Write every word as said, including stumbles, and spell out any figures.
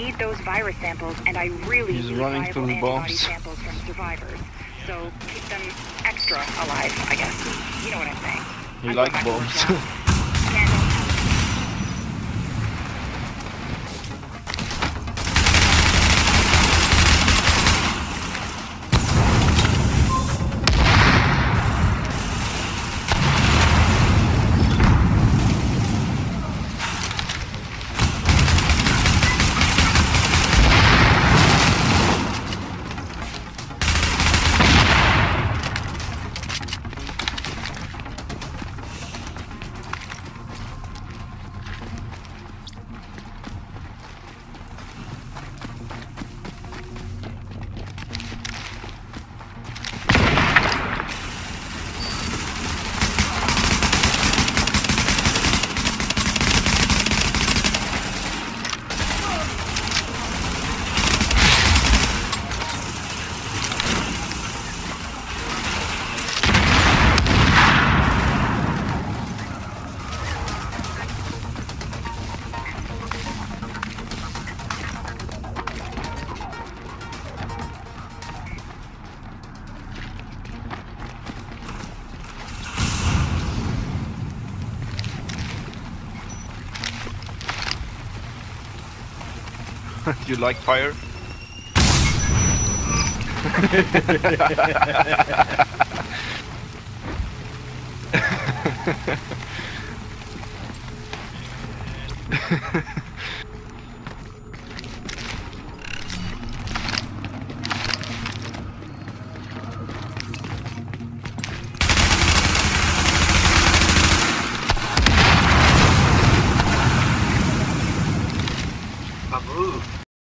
need those virus samples, and I really He's need viable antibody bombs. samples from survivors. So keep them extra alive, I guess. You know what I'm saying. You like bombs. You like fire?